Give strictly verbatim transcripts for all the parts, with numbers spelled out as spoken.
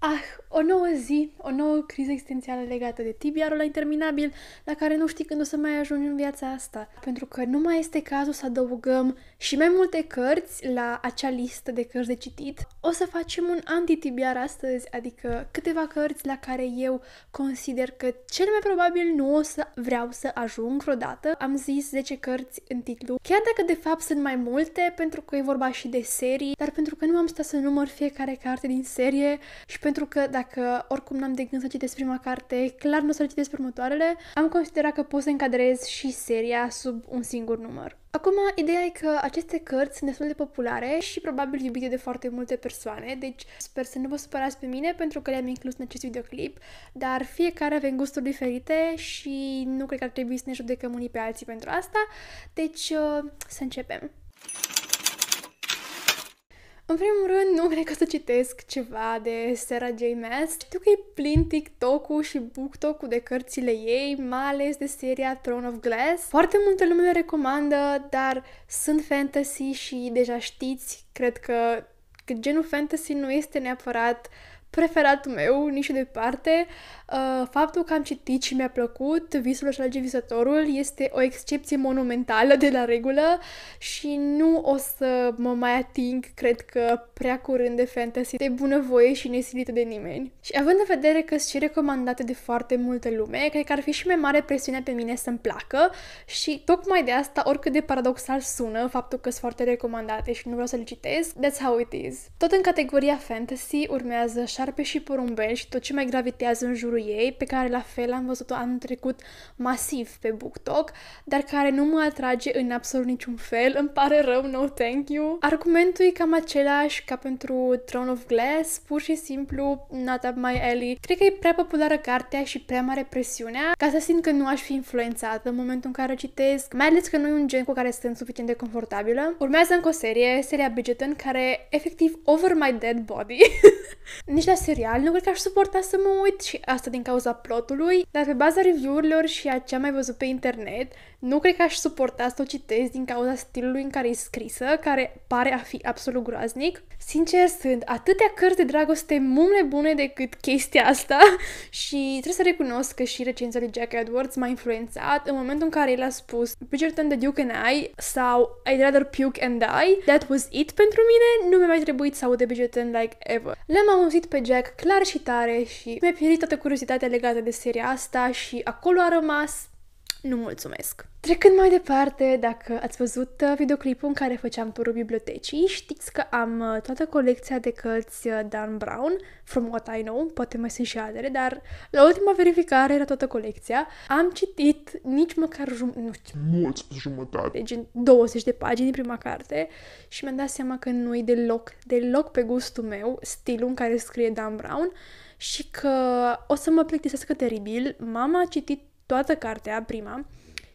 Ah, o nouă zi, o nouă criză existențială legată de tibiarul interminabil, la care nu știi când o să mai ajungi în viața asta. Pentru că nu mai este cazul să adăugăm și mai multe cărți la acea listă de cărți de citit. O să facem un anti-tibiar astăzi, adică câteva cărți la care eu consider că cel mai probabil nu o să vreau să ajung vreodată. Am zis zece cărți în titlu, chiar dacă de fapt sunt mai multe, pentru că e vorba și de serii, dar pentru că nu am stat să număr fiecare carte din serie și pentru că dacă oricum n-am de gând să citesc prima carte, clar nu o să le citesc următoarele, am considerat că pot să încadrez și seria sub un singur număr. Acum, ideea e că aceste cărți sunt destul de populare și probabil iubite de foarte multe persoane, deci sper să nu vă supărați pe mine pentru că le-am inclus în acest videoclip, dar fiecare avem gusturi diferite și nu cred că ar trebui să ne judecăm unii pe alții pentru asta, deci să începem! În primul rând, nu cred că o să citesc ceva de Sarah J. Maas. Știu că e plin TikTok-ul și BookTok-ul de cărțile ei, mai ales de seria Throne of Glass. Foarte multă lume le recomandă, dar sunt fantasy și deja știți, cred că, că genul fantasy nu este neapărat preferatul meu, nici de departe. Uh, faptul că am citit și mi-a plăcut Visul și alege visătorul este o excepție monumentală de la regulă și nu o să mă mai ating, cred că, prea curând de fantasy de bunăvoie și nesilită de nimeni. Și având în vedere că sunt și recomandate de foarte multă lume, cred că ar fi și mai mare presiunea pe mine să-mi placă și tocmai de asta, oricât de paradoxal sună faptul că sunt foarte recomandate și nu vreau să le citesc, that's how it is. Tot în categoria fantasy urmează Șarpe și porumbel și tot ce mai gravitează în jurul ei, pe care la fel am văzut-o anul trecut masiv pe BookTok, dar care nu mă atrage în absolut niciun fel, îmi pare rău, no thank you. Argumentul e cam același ca pentru Throne of Glass, pur și simplu not up my alley. Cred că e prea populară cartea și prea mare presiunea ca să simt că nu aș fi influențată în momentul în care o citesc, mai ales că nu e un gen cu care sunt suficient de confortabilă. Urmează încă o serie, seria Bridgerton, care efectiv over my dead body. Nici la serial nu cred că aș suporta să mă uit și asta din cauza plotului, dar pe baza review-urilor și a ce am mai văzut pe internet, nu cred că aș suporta să o citesc din cauza stilului în care e scrisă, care pare a fi absolut groaznic. Sincer, sunt atâtea cărți de dragoste mult mai bune decât chestia asta și trebuie să recunosc că și recenza lui Jack Edwards m-a influențat în momentul în care el a spus Bridgerton, The Duke and I sau I'd rather puke and die, that was it pentru mine, nu mi-a mai trebuit să aud de Bridgerton like ever. L-am auzit pe Jack clar și tare și mi-a pierit toată curiozitatea legată de seria asta și acolo a rămas, nu mulțumesc. Trecând mai departe, dacă ați văzut videoclipul în care făceam turul bibliotecii, știți că am toată colecția de cărți Dan Brown, From What I Know, poate mai sunt și altele, dar la ultima verificare era toată colecția. Am citit nici măcar jum nu știu, mulți jumătate, deci douăzeci de pagini din prima carte și mi-am dat seama că nu e deloc, deloc pe gustul meu stilul în care scrie Dan Brown și că o să mă plictisească teribil. Mama a citit toată cartea, prima,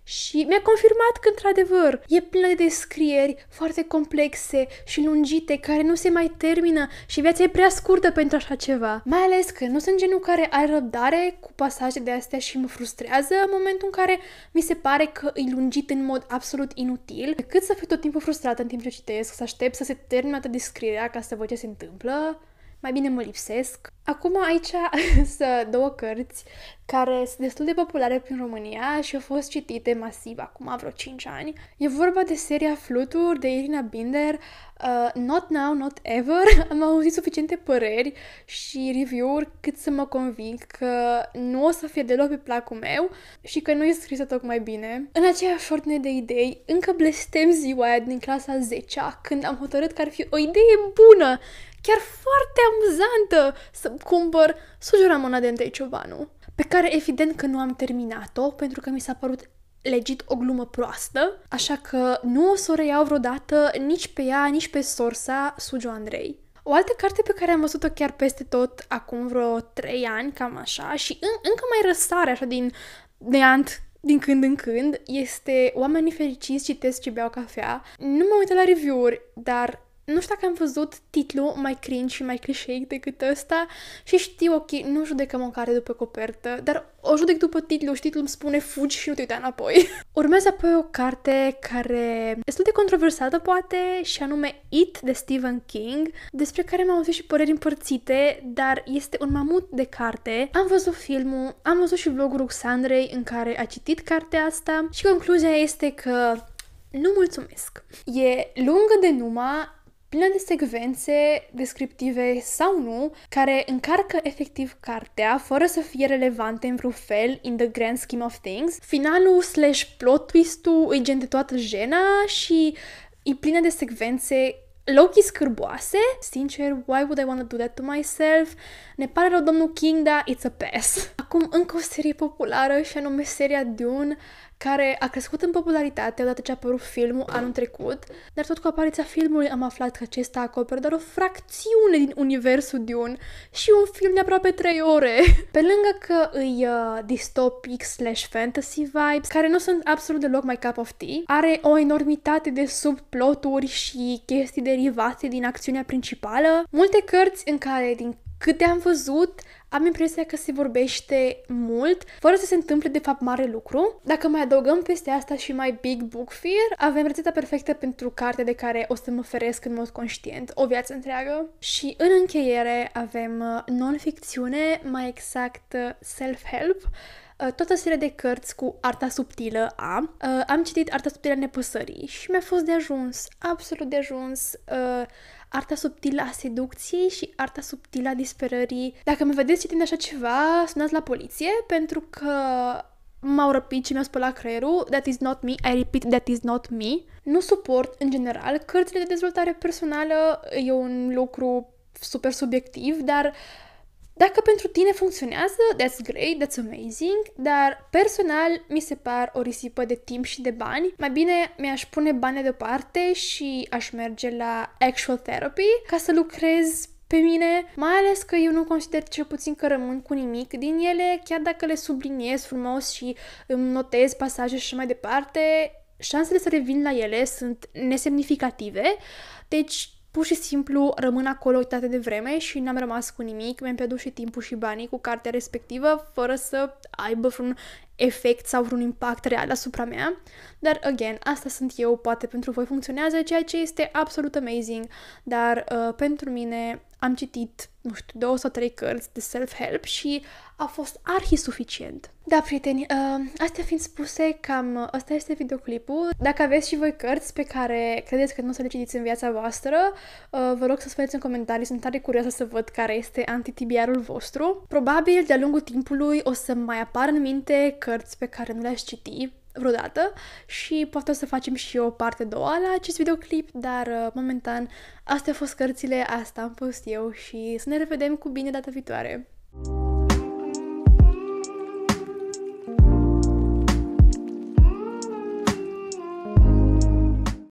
și mi-a confirmat că, într-adevăr, e plină de descrieri foarte complexe și lungite, care nu se mai termină și viața e prea scurtă pentru așa ceva. Mai ales că nu sunt genul care ai răbdare cu pasaje de astea și mă frustrează în momentul în care mi se pare că e lungit în mod absolut inutil, decât să fiu tot timpul frustrată în timp ce citesc, să aștept să se termine toată descrierea ca să văd ce se întâmplă. Mai bine mă lipsesc. Acum aici sunt două cărți care sunt destul de populare prin România și au fost citite masiv acum vreo cinci ani. E vorba de seria Fluturi de Irina Binder, uh, Not Now, Not Ever. Am auzit suficiente păreri și review-uri cât să mă conving că nu o să fie deloc pe placul meu și că nu e scrisă tocmai bine. În aceeași ordine de idei, încă blestem ziua aia din clasa zecea când am hotărât că ar fi o idee bună, chiar foarte amuzantă, să cumpăr Sujura mâna de Andrei Ciobanu, pe care evident că nu am terminat-o, pentru că mi s-a părut legit o glumă proastă, așa că nu o să o reiau vreodată nici pe ea, nici pe sorsa Sujo Andrei. O altă carte pe care am văzut-o chiar peste tot acum vreo trei ani, cam așa, și în, încă mai răsare așa din neant, din când în când, este Oamenii fericiți citesc și beau cafea. Nu m-am uitat la review-uri, dar Nu știu dacă am văzut titlul mai cringe și mai clișeic decât ăsta și știu, ok, nu judecăm o carte după copertă, dar o judec după titlu și titlul îmi spune fugi și nu te uita înapoi. Urmează apoi o carte care e destul de controversată, poate, și anume It de Stephen King, despre care m-am auzit și păreri împărțite, dar este un mamut de carte. Am văzut filmul, am văzut și vlogul Roxandrei în care a citit cartea asta și concluzia este că nu mulțumesc. E lungă de numa, plină de secvențe descriptive sau nu, care încarcă efectiv cartea, fără să fie relevante în vreun fel, in the grand scheme of things. Finalul slash plot twist-ul e gen de toată jena și e plină de secvențe low-key scârboase. Sincer, why would I want to do that to myself? Ne pare rău, domnul King, dar it's a pass. Acum, încă o serie populară și anume seria Dune, care a crescut în popularitate odată ce a apărut filmul anul trecut, dar tot cu apariția filmului am aflat că acesta acoperă doar o fracțiune din universul Dune și un film de aproape trei ore. Pe lângă că îi uh, dystopic slash fantasy vibes, care nu sunt absolut deloc my cup of tea, are o enormitate de subploturi și chestii derivate din acțiunea principală, multe cărți în care, din câte am văzut, am impresia că se vorbește mult, fără să se întâmple de fapt mare lucru. Dacă mai adăugăm peste asta și mai big book fear, avem rețeta perfectă pentru carte de care o să mă feresc în mod conștient o viață întreagă. Și în încheiere avem non-ficțiune, mai exact self-help, toată serie de cărți cu arta subtilă a. Am citit Arta subtilă a nepăsării și mi-a fost de ajuns, absolut de ajuns. Arta subtilă a seducției și Arta subtilă a disperării. Dacă mă vedeți citind așa ceva, sunați la poliție, pentru că m-au răpit și mi-au spălat creierul. That is not me, I repeat, that is not me. Nu suport, în general, cărțile de dezvoltare personală, e un lucru super subiectiv, dar dacă pentru tine funcționează, that's great, that's amazing, dar personal mi se par o risipă de timp și de bani. Mai bine mi-aș pune banii deoparte și aș merge la actual therapy ca să lucrez pe mine, mai ales că eu nu consider, cel puțin, că rămân cu nimic din ele, chiar dacă le subliniez frumos și îmi notez pasaje și mai departe, șansele să revin la ele sunt nesemnificative, deci pur și simplu rămân acolo uitate de vreme și n-am rămas cu nimic, mi-am pierdut și timpul și banii cu cartea respectivă, fără să aibă vreun efect sau vreun impact real asupra mea. Dar, again, asta sunt eu, poate pentru voi funcționează, ceea ce este absolut amazing, dar uh, pentru mine am citit, nu știu, două sau trei cărți de self-help și a fost arhi suficient. Da, prieteni, uh, astea fiind spuse, cam ăsta este videoclipul. Dacă aveți și voi cărți pe care credeți că nu o să le citiți în viața voastră, uh, vă rog să spuneți în comentarii, sunt tare curioasă să văd care este antitibiarul vostru. Probabil, de-a lungul timpului, o să mai apară în minte cărți pe care nu le-aș citi vreodată și poate o să facem și o parte a doua la acest videoclip, dar momentan astea au fost cărțile, asta am fost eu și să ne revedem cu bine data viitoare!